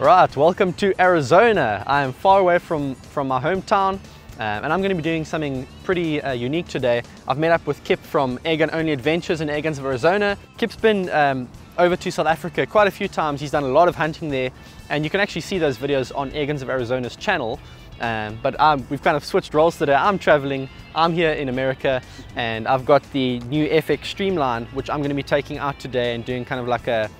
Right, welcome to Arizona. I am far away from my hometown and I'm going to be doing something pretty unique today. I've met up with Kip from Airguns Only Adventures and Airguns of Arizona. Kip's been over to South Africa quite a few times. He's done a lot of hunting there and you can actually see those videos on Airguns of Arizona's channel. But we've kind of switched roles today. I'm traveling, I'm here in America, and I've got the new FX Streamline, which I'm going to be taking out today and doing kind of like a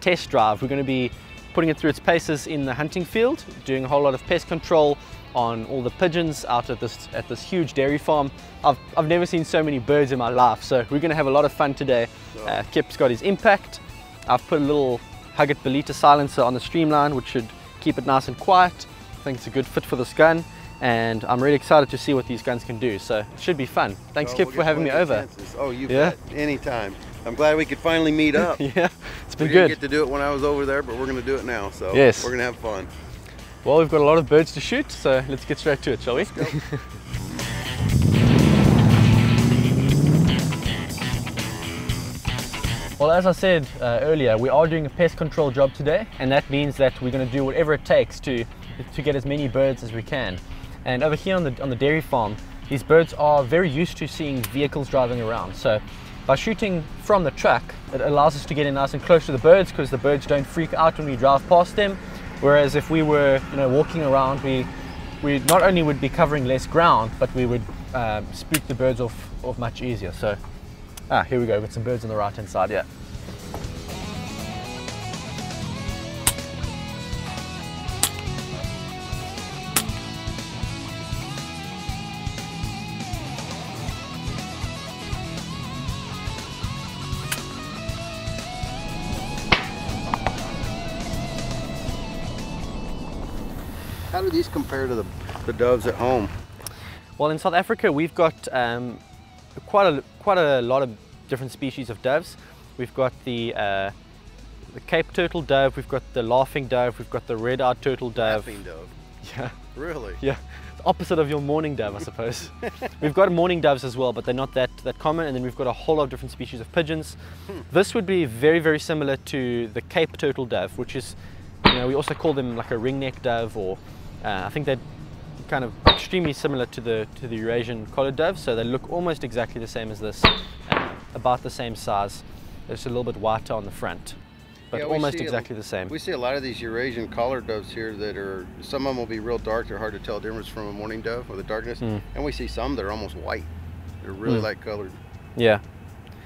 test drive. We're going to be putting it through its paces in the hunting field, doing a whole lot of pest control on all the pigeons out at this huge dairy farm. I've never seen so many birds in my life, so we're going to have a lot of fun today. Kip's got his Impact. I've put a little Huggett Belita silencer on the Streamline, which should keep it nice and quiet. I think it's a good fit for this gun, and I'm really excited to see what these guns can do, so it should be fun. Thanks, Kip, for having me over. Oh, you bet. Anytime. I'm glad we could finally meet up. Yeah, it's been good. We didn't get to do it when I was over there, but we're going to do it now, so yes, we're going to have fun. Well, we've got a lot of birds to shoot, so let's get straight to it, shall we? Let's go. Well, as I said earlier, we are doing a pest control job today, and that means that we're going to do whatever it takes to get as many birds as we can. And over here on the dairy farm, these birds are very used to seeing vehicles driving around. So by shooting from the truck, it allows us to get in nice and close to the birds because the birds don't freak out when we drive past them. Whereas if we were, you know, walking around, we not only would be covering less ground, but we would spook the birds off much easier. So here we go, we've got some birds on the right hand side, yeah. How do these compare to the doves at home? Well, in South Africa, we've got quite a lot of different species of doves. We've got the Cape turtle dove, we've got the laughing dove, we've got the red-eyed turtle dove. Laughing dove? Yeah. Really? Yeah. The opposite of your mourning dove, I suppose. We've got mourning doves as well, but they're not that common. And then we've got a whole lot of different species of pigeons. This would be very, very similar to the Cape turtle dove, which is, you know, we also call them like a ringneck dove, or I think they're kind of extremely similar to the Eurasian collared dove, so they look almost exactly the same as this, about the same size. They're just a little bit whiter on the front, but yeah, almost exactly the same. We see a lot of these Eurasian collared doves here that are, some of them will be real dark, they're hard to tell the difference from a mourning dove or the darkness, and we see some that are almost white. They're really light colored. Yeah.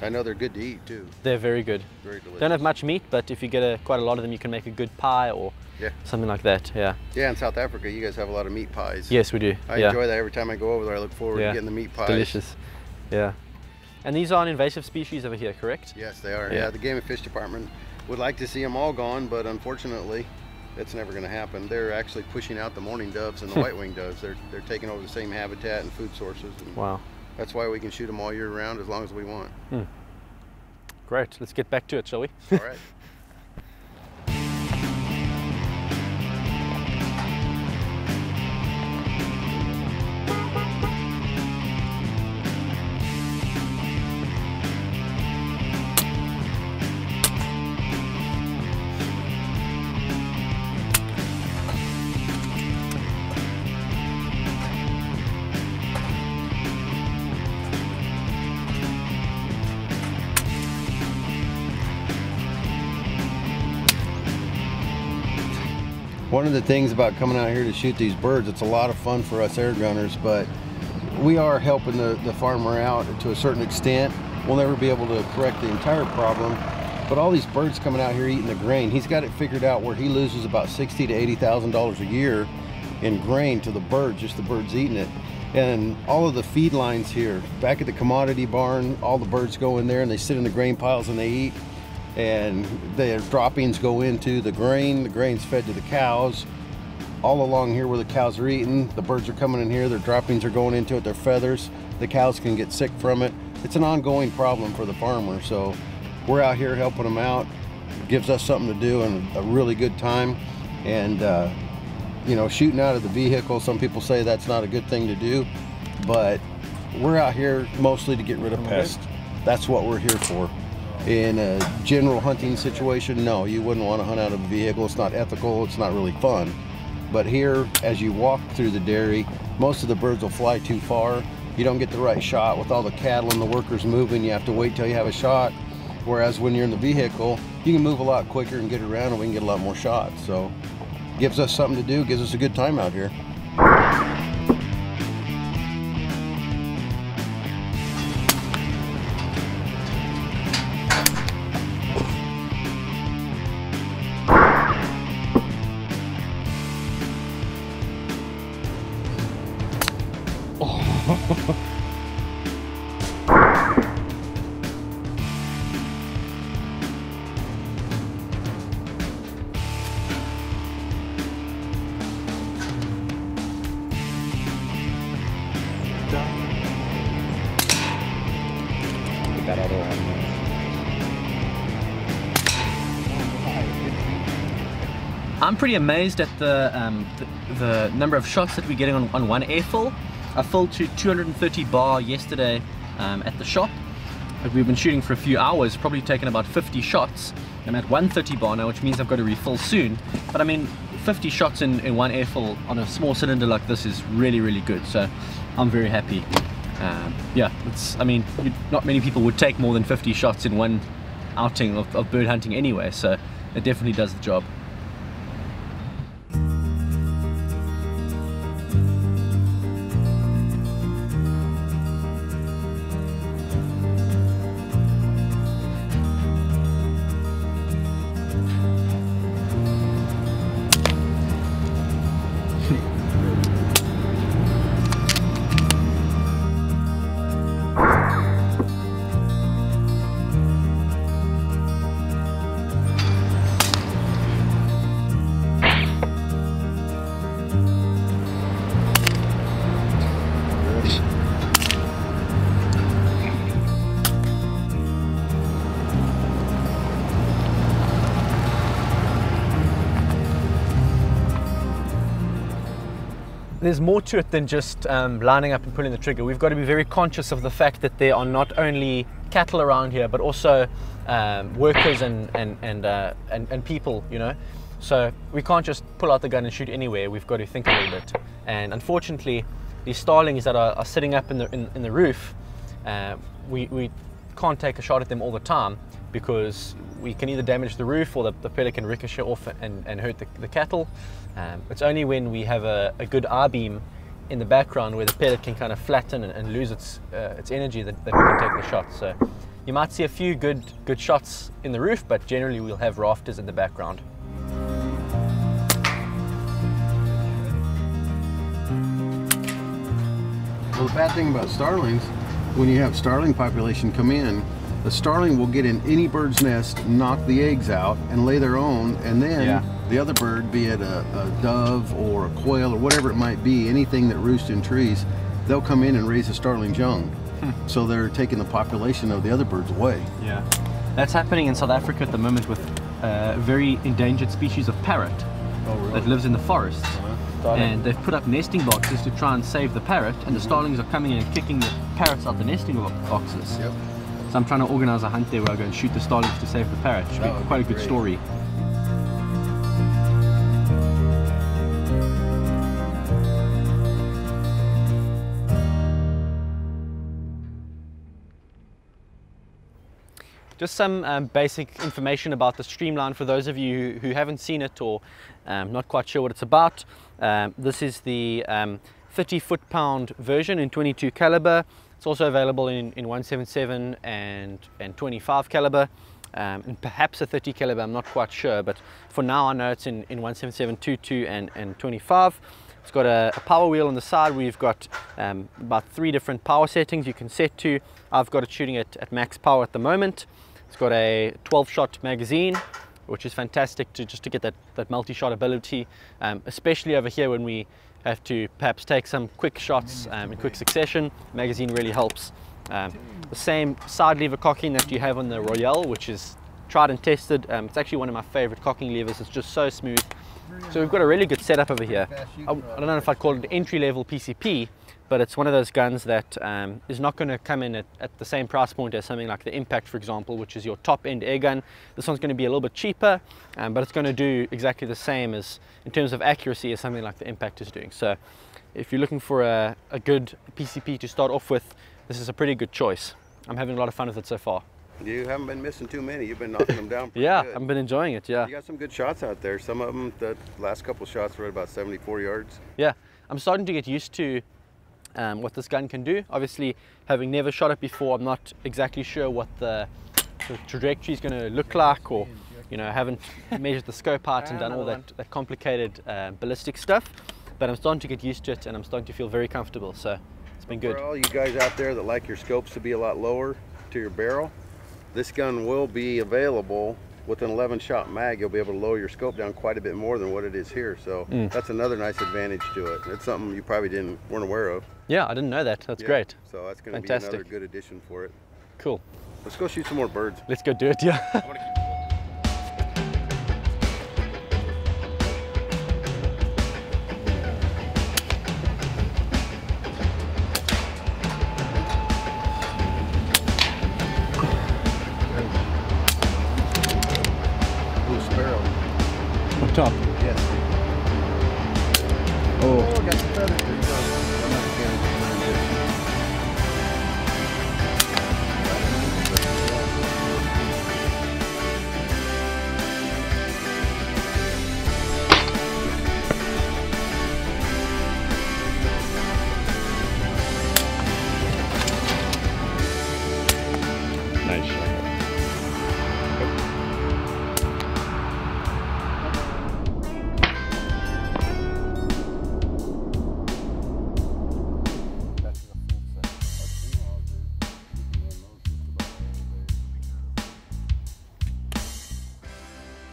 I know they're good to eat too. They're very good. Very delicious. Don't have much meat, but if you get quite a lot of them, you can make a good pie or something like that. Yeah. Yeah, in South Africa, you guys have a lot of meat pies. Yes, we do. I enjoy that every time I go over there. I look forward to getting the meat pies. Delicious. Yeah. And these are an invasive species over here, correct? Yes, they are. Yeah. The Game and Fish Department would like to see them all gone, but unfortunately, that's never going to happen. They're actually pushing out the mourning doves and the white-winged doves. They're taking over the same habitat and food sources. And wow. That's why we can shoot them all year round as long as we want. Great, let's get back to it, shall we? All right. One of the things about coming out here to shoot these birds, it's a lot of fun for us air gunners, but we are helping the farmer out to a certain extent. We'll never be able to correct the entire problem, but all these birds coming out here eating the grain, he's got it figured out where he loses about $60,000 to $80,000 a year in grain to the birds, just the birds eating it. And all of the feed lines here, back at the commodity barn, all the birds go in there and they sit in the grain piles and they eat. And their droppings go into the grain. The grain's fed to the cows. All along here where the cows are eating, the birds are coming in here, their droppings are going into it, their feathers. The cows can get sick from it. It's an ongoing problem for the farmer. So we're out here helping them out. It gives us something to do and a really good time. And you know, shooting out of the vehicle, some people say that's not a good thing to do, but we're out here mostly to get rid of pests. That's what we're here for. In a general hunting situation, no, you wouldn't want to hunt out of a vehicle. It's not ethical, it's not really fun. But here, as you walk through the dairy, most of the birds will fly too far. You don't get the right shot. With all the cattle and the workers moving, you have to wait till you have a shot. Whereas when you're in the vehicle, you can move a lot quicker and get around, and we can get a lot more shots. So it gives us something to do, gives us a good time out here. That other one. I'm pretty amazed at the number of shots that we're getting on one airfill. I filled to 230 bar yesterday at the shop. We've been shooting for a few hours, probably taken about 50 shots. I'm at 130 bar now, which means I've got to refill soon. But I mean, 50 shots in one airfill on a small cylinder like this is really, really good. So I'm very happy. Yeah, I mean, not many people would take more than 50 shots in one outing of bird hunting anyway, so it definitely does the job. There's more to it than just lining up and pulling the trigger. We've got to be very conscious of the fact that there are not only cattle around here, but also workers and people, you know. So we can't just pull out the gun and shoot anywhere. We've got to think a little bit. And unfortunately, these starlings that are sitting up in the roof, we can't take a shot at them all the time, because we can either damage the roof or the pellet can ricochet off and hurt the cattle. It's only when we have a good R-beam in the background where the pellet can kind of flatten and lose its energy that we can take the shot. So you might see a few good shots in the roof, but generally we'll have rafters in the background. Well, the bad thing about starlings, when you have starling population come in, the starling will get in any bird's nest, knock the eggs out, and lay their own, and then the other bird, be it a dove or a quail or whatever it might be, anything that roosts in trees, they'll come in and raise a starling's young. So they're taking the population of the other birds away. Yeah, that's happening in South Africa at the moment with a very endangered species of parrot that lives in the forest. And they've put up nesting boxes to try and save the parrot, and the starlings are coming in and kicking the parrots out the nesting boxes. Yep. So I'm trying to organize a hunt there where I go and shoot the starlings to save the parrot. Should be quite a good story. Just some basic information about the Streamline for those of you who haven't seen it or not quite sure what it's about. This is the 30 foot-pound version in 22 caliber. It's also available in 177 and 25 caliber, and perhaps a 30 caliber, I'm not quite sure, but for now I know it's in 177, 22 and 25. It's got a power wheel on the side where you've got about 3 different power settings you can set to. I've got it shooting at max power at the moment. It's got a 12-shot magazine, which is fantastic just to get that multi-shot ability, especially over here when we have to perhaps take some quick shots in quick succession. Magazine really helps. The same side lever cocking that you have on the Royale, which is tried and tested. It's actually one of my favorite cocking levers. It's just so smooth. So we've got a really good setup over here. I don't know if I'd call it an entry-level PCP, but it's one of those guns that is not going to come in at the same price point as something like the Impact, for example, which is your top-end air gun. This one's going to be a little bit cheaper, but it's going to do exactly the same as in terms of accuracy as something like the Impact is doing. So if you're looking for a good PCP to start off with, this is a pretty good choice. I'm having a lot of fun with it so far. You haven't been missing too many. You've been knocking them down pretty good. I've been enjoying it, yeah. You got some good shots out there. Some of them, the last couple shots were at about 74 yards. Yeah, I'm starting to get used to what this gun can do. Obviously, having never shot it before, I'm not exactly sure what the trajectory is going to look like, or, you know, I haven't measured the scope out and done all that complicated ballistic stuff, but I'm starting to get used to it and I'm starting to feel very comfortable, so it's been good. For all you guys out there that like your scopes to be a lot lower to your barrel, this gun will be available with an 11-shot mag. You'll be able to lower your scope down quite a bit more than what it is here. So that's another nice advantage to it. It's something you probably weren't aware of. Yeah, I didn't know that. That's great. So that's going to be another good addition for it. Cool. Let's go shoot some more birds. Let's go do it, yeah. Top. Yes. Oh, got the feathers.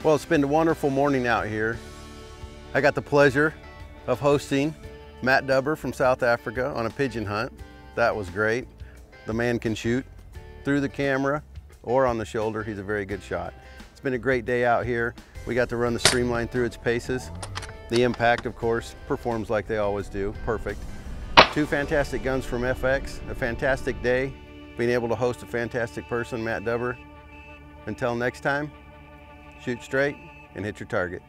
Well, it's been a wonderful morning out here. I got the pleasure of hosting Matt Dubber from South Africa on a pigeon hunt. That was great. The man can shoot through the camera or on the shoulder. He's a very good shot. It's been a great day out here. We got to run the Streamline through its paces. The Impact, of course, performs like they always do, perfect. Two fantastic guns from FX, a fantastic day, being able to host a fantastic person, Matt Dubber. Until next time, shoot straight and hit your target.